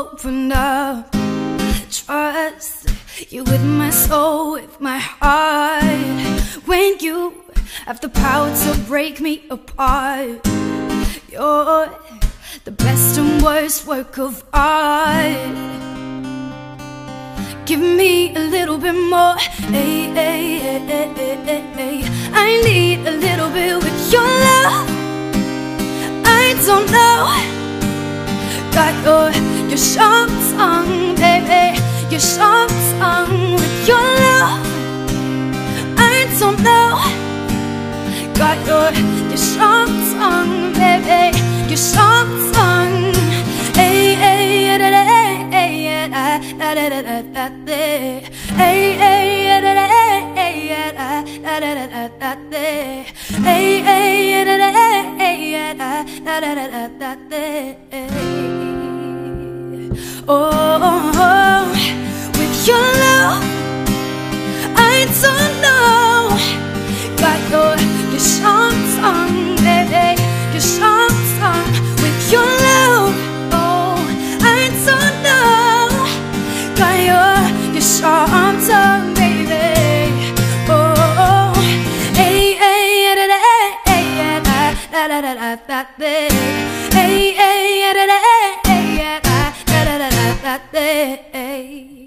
opened up. Trust you with my soul, with my heart. When you have the power to break me apart, you're the best and worst work of art. Give me a little bit more, ay, ay, ay, ay, ay, ay, ay. I need a little bit with your love. I don't know. Got your sharp tongue, baby, your sharp tongue with your love. I don't know. Got your sharp tongue, baby, your sharp tongue. Ay, ay, ay, ay, ay. Oh, with your love, I don't know. Got your sharp tongue, baby, your sharp tongue with your love. Oh, I don't know. Your sharp tongue, baby. Oh, ay, ay, da da, ay, da da da da da, ay, ay, da da, ay, da da da da da.